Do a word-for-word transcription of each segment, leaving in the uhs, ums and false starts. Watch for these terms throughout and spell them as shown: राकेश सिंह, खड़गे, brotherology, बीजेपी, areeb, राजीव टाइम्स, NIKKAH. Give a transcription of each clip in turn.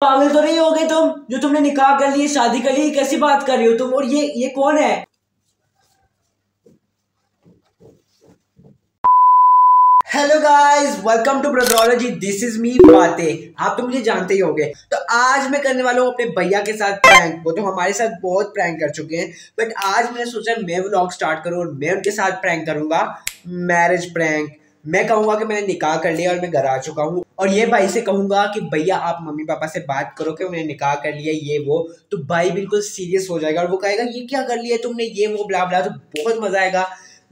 पागल तो नहीं हो गए तुम, जो तुमने निकाह कर लिए, शादी कर ली, कैसी बात कर रही हो तुम? और ये ये कौन है? Hello guys, welcome to Brotherology, this is me बातें। आप तो मुझे जानते ही होंगे। तो आज मैं करने वाला हूँ अपने भैया के साथ प्रैंक। वो तो हमारे साथ बहुत प्रैंक कर चुके हैं, बट आज मैंने सोचा मैं व्लॉग स्टार्ट करूँ और मैं उनके साथ प्रैंक करूंगा, मैरिज प्रैंक। मैं कहूँगा कि मैंने निकाह कर लिया और मैं घर आ चुका हूँ, और ये भाई से कहूँगा कि भैया आप मम्मी पापा से बात करो कि मैंने निकाह कर लिया ये वो। तो भाई बिल्कुल सीरियस हो जाएगा और वो कहेगा ये क्या कर लिया तुमने, ये वो ब्ला ब्ला। तो बहुत मज़ा आएगा।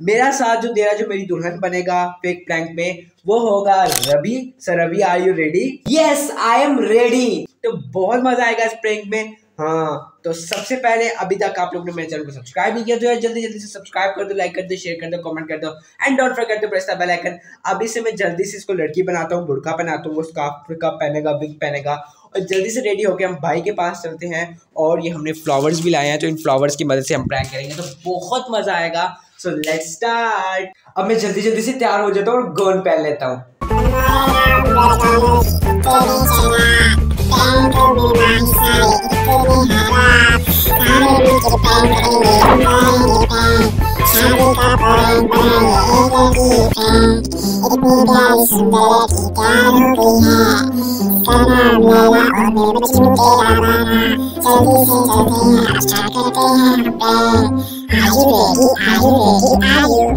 मेरा साथ जो दे रहा, जो मेरी दुल्हन बनेगा फेक प्रैंक में, वो होगा Ravi. Sir Ravi, are you ready? Yes I am ready. तो बहुत मज़ा आएगा इस प्रैंक में। हाँ, तो सबसे पहले, अभी तक आप लोगों ने मेरे चैनल को सब्सक्राइब नहीं किया तो यार जल्दी जल्दी से सब्सक्राइब कर दो, लाइक कर दो, शेयर कर दो, कमेंट कर दो, and don't forget to press the bell icon. अभी से मैं जल्दी से इसको लड़की बनाता हूँ, बुर्का पहनाता हूँ, वो स्कार्फ पहनेगा, विग पहनेगा, और जल्दी से रेडी होकर हम भाई के पास चलते हैं। और ये हमने फ्लावर्स भी लाए हैं, तो इन फ्लावर्स की मदद से हम प्रैंक करेंगे, तो बहुत मज़ा आएगा। So let's start. अब मैं जल्दी जल्दी से तैयार हो जाता हूँ और गॉन पहन लेता हूँ।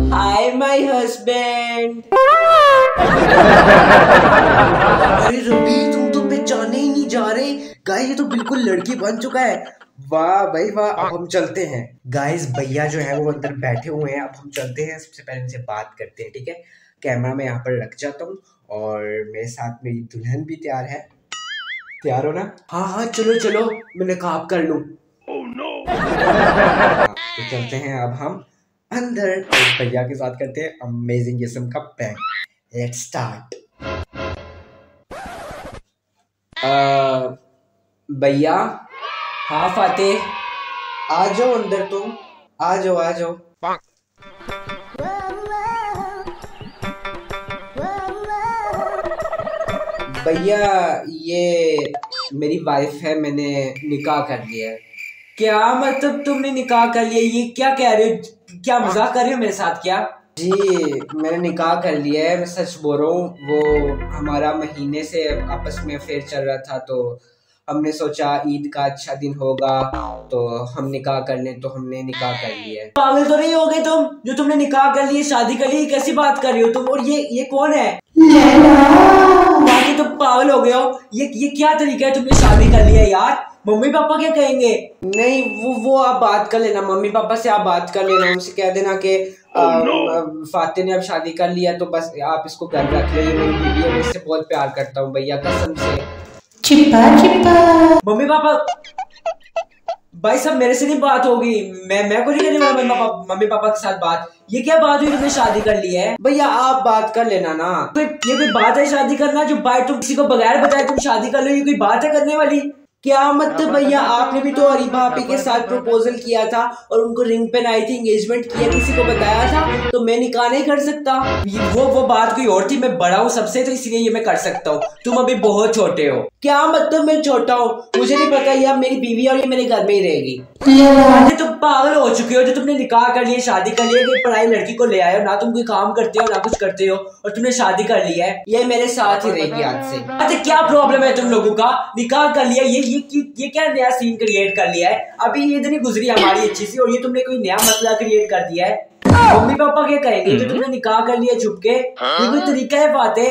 Hi, my husband. गाइस ये तो बिल्कुल लड़की बन चुका है। वाह भाई वाह। अब हम चलते हैं। गाइस भैया जो है वो अंदर बैठे हुए हैं, अब हम चलते हैं। सबसे पहले इनसे बात करते हैं, ठीक है? कैमरा मैं यहाँ पर रख जाता हूँ, और मेरे साथ मेरी दुल्हन भी तैयार है। तैयार हो ना? हाँ हाँ चलो चलो, मैं निकाह कर लूँ। oh, no. तो चलते हैं अब हम अंदर, तो भैया के साथ करते हैं अमेजिंग किस्म का पैक। Let's start. भैया। हाँ फातेह, आ जाओ अंदर, तुम आ जाओ आ जाओ। भैया ये मेरी वाइफ है, मैंने निकाह कर लिया। क्या मतलब तुमने निकाह कर लिया? ये क्या कह रहे हो, क्या मजाक कर रहे हो मेरे साथ? क्या जी, मैंने निकाह कर लिया है, मैं सच बोल रहा हूँ। वो हमारा महीने से आपस में अफेयर चल रहा था, तो हमने सोचा ईद का अच्छा दिन होगा तो हम निकाह कर लें, तो हमने निकाह कर लिया है। पागल तो नहीं हो गए तुम, जो तुमने निकाह कर लिए, शादी कर ली, कैसी बात कर रही हो तुम? और ये ये कौन है? बाकी तुम पागल हो गए हो। ये ये क्या तरीका है, तुमने शादी कर लिया? यार मम्मी पापा क्या कहेंगे? नहीं वो वो आप बात कर लेना, मम्मी पापा से आप बात कर लेना, उनसे कह देना कि फातिह ने अब शादी कर लिया, तो बस आप इसको घर रख ले, मेरी बीवी है, मैं इससे बहुत प्यार करता हूँ भैया, कसम से। चिपा चिपा। मम्मी पापा, भाई साहब मेरे से नहीं बात होगी, मैं मैं को नहीं करने वाला मम्मी पापा मम्मी पापा के साथ बात। ये क्या बात हुई, तुमने शादी कर ली है? भैया आप बात कर लेना ना। तो ये कोई बात है शादी करना, जो बाय तुम किसी को बगैर बताए तुम शादी कर लो, ये कोई बात है करने वाली? क्या मतलब भैया, आपने भी तो अरीब भाभी के साथ प्रपोजल किया था और उनको रिंग पहनाई थी, एंगेजमेंट किया, किसी को बताया था, तो मैं निकाह नहीं कर सकता? वो वो बात कोई और थी, मैं बड़ा हूँ सबसे, तो इसलिए ये मैं कर सकता हूँ, तुम अभी बहुत छोटे हो। क्या मतलब मैं छोटा हूँ? मुझे नहीं पता, ये मेरी बीवी और ये मेरे घर में ही रहेगी। तुम पागल हो चुके हो, जो तुमने निकाह कर लिया, शादी कर लिया, कोई पढ़ाई लड़की को ले आए हो, ना तुम कोई काम करते हो ना कुछ करते हो, और तुमने शादी कर लिया है। ये मेरे साथ ही रहेगी आज से। अच्छा क्या प्रॉब्लम है तुम लोगों का? निकाह कर लिया, ये ये ये क्या नया सीन क्रिएट कर लिया है? अभी ये दिन गुजरी हमारी अच्छी सी, और ये तुमने कोई नया मसला क्रिएट कर दिया है। मम्मी पापा क्या कहेंगे, जो तुमने निकाह कर लिया छुपके? ये कोई तरीका है फातिह?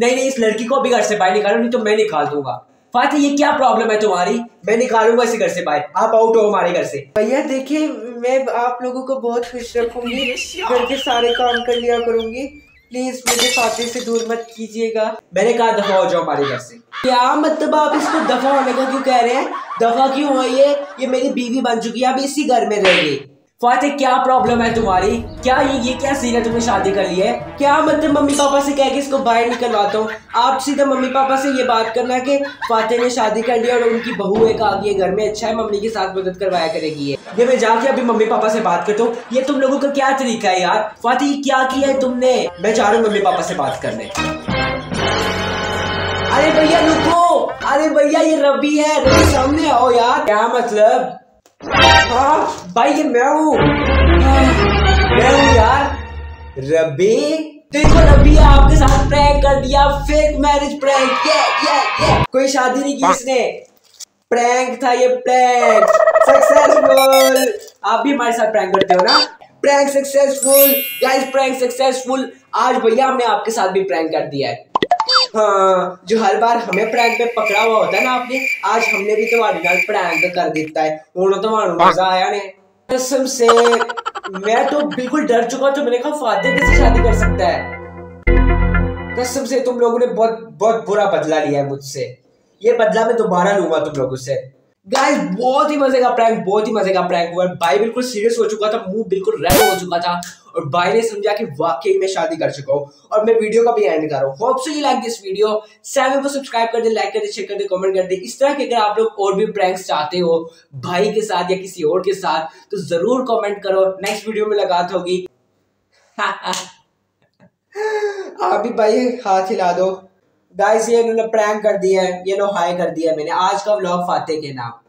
नहीं नहीं, इस लड़की को अभी घर से बाहर निकालो, नहीं तो मैं निकाल दूंगा। फातिह ये क्या प्रॉब्लम है तुम्हारी? मैं निकालूंगा इसे घर से बाहर, आप आउट हो हमारे घर से। भैया देखिए, मैं आप लोगों को बहुत खुश रखूंगी, घर के सारे काम कर लिया करूंगी, प्लीज मुझे फातिह से दूर मत कीजिएगा। मैंने कहा दफा हो जाओ हमारे घर से। क्या मतलब आप इसको दफा होने का क्यों कह रहे हैं? दफा क्यों हो? ये ये मेरी बीवी बन चुकी है, अब इसी घर में रहेगी। फातिह क्या प्रॉब्लम है तुम्हारी? क्या ये ये क्या सीन है, तुमने शादी कर ली है? क्या मतलब मम्मी पापा से कह के इसको बाहर निकलवाता हूँ? आप सीधा मम्मी पापा से ये बात करना कि फातिह ने शादी कर लिया और उनकी बहू एक आ गई घर में, अच्छा है मम्मी के साथ मदद करवाया करेगी। ये मैं जाके अभी मम्मी पापा से बात करता हूँ। ये तुम लोगों का क्या तरीका है यार? फातिह क्या किया है तुमने? मैं जा रहा हूँ मम्मी पापा से बात करने। अरे भैया रुको, अरे भैया ये रवि है, रवि सामने आओ यार। क्या मतलब? हाँ भाई ये मैं हूँ, मैं हूँ यार रवि। देखो रवि आपके साथ प्रैंक कर दिया, फेक मैरिज प्रैंक। ये ये ये कोई शादी नहीं की इसने, प्रैंक था ये, प्रैंक सक्सेसफुल। आप भी हमारे साथ प्रैंक करते हो ना? Prank successful guys, prank successful. आज भैया हमने आपके साथ भी प्रैंक कर दिया है। हाँ, जो हर बार हमें प्रैंक में पकड़ा हुआ होता है ना आपने, आज हमने भी तुम्हारे साथ प्रैंक कर दिया है। उन्होंने तुम्हारा मजा आया ने कसम से, मैं तो बिल्कुल डर चुका। तो मैंने कहा फातिह कैसे शादी कर सकता है? कसम से तुम लोगों ने बहुत बहुत बुरा बदला लिया है मुझसे। ये बदला मैं दोबारा लूंगा तुम लोगों से। गाइस बहुत ही मजे का प्रैंक, बहुत ही मजे का प्रैंक हुआ। भाई बिल्कुल सीरियस हो चुका था, मुंह बिल्कुल रेड हो चुका था, और भाई ने समझा कि वाकई में शादी कर चुका हूँ। और मैं वीडियो का भी एंड कर रहा हूँ। Hope so you like this video. Channel को सब्सक्राइब कर दे, लाइक कर दे, शेयर कर दे, कमेंट कर दे। इस तरह के अगर आप लोग और भी प्रैंक्स चाहते हो भाई के साथ या किसी और के साथ, तो जरूर कॉमेंट करो। नेक्स्ट वीडियो में लगात होगी। आप भी भाई हाथ हिला दो। गाइस ये इन्होंने प्रैंक कर दिया है, ये लो हाय कर दिया मैंने। आज का व्लॉग फातिह के नाम।